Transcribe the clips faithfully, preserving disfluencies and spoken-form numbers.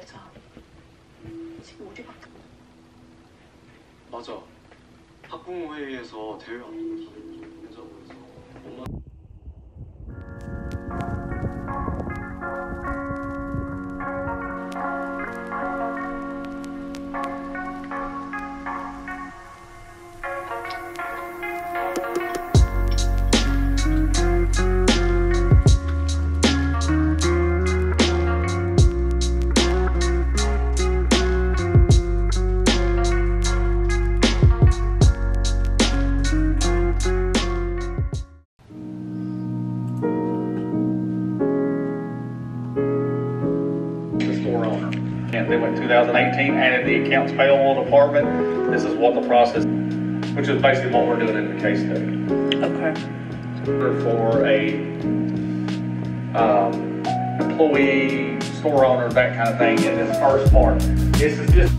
회사 지금 어디 바뀌 맞아. 학부모 회의에서 대외 twenty eighteen added the accounts payable department. This is what the process, which is basically what we're doing in the case study. Okay. For a um, employee, store owner, that kind of thing in this first part. This is just.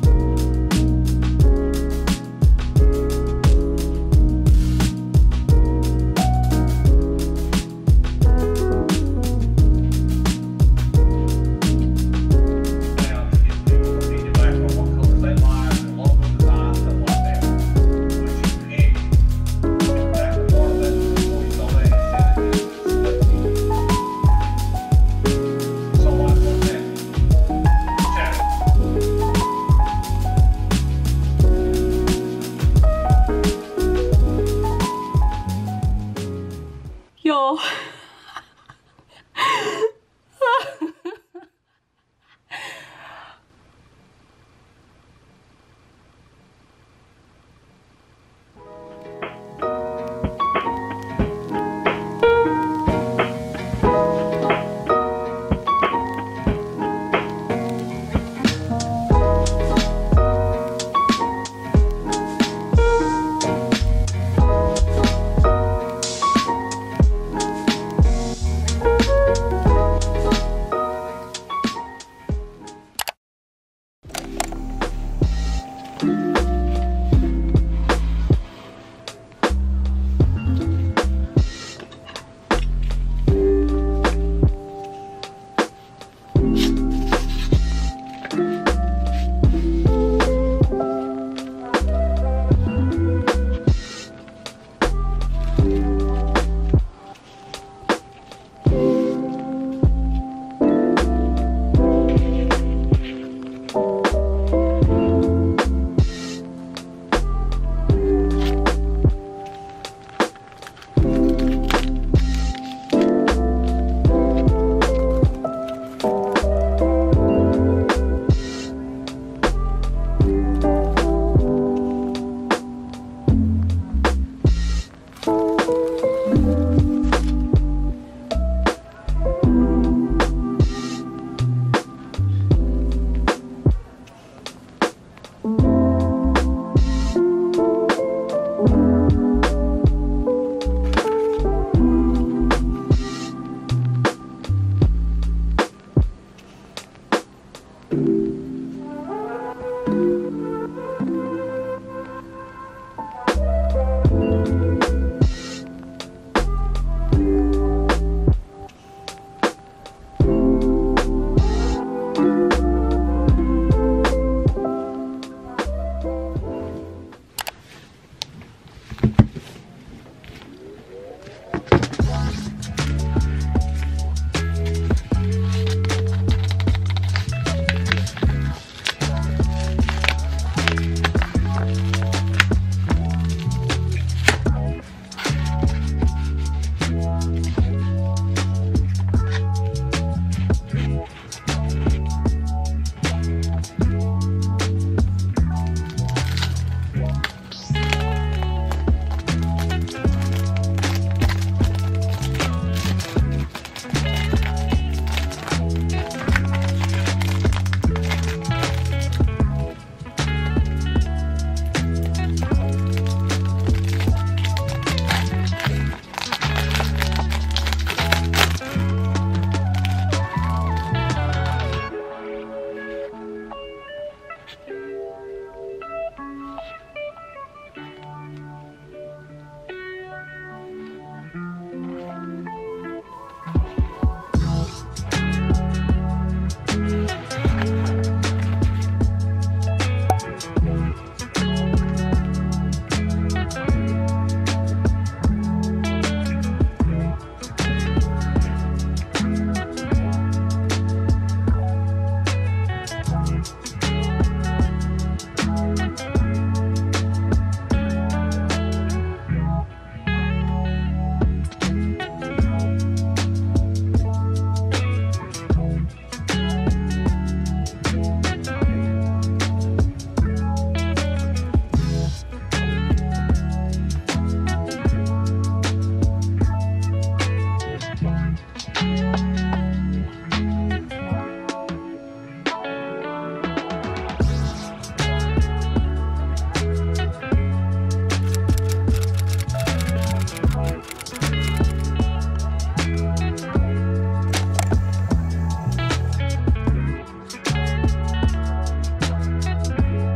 Thank you.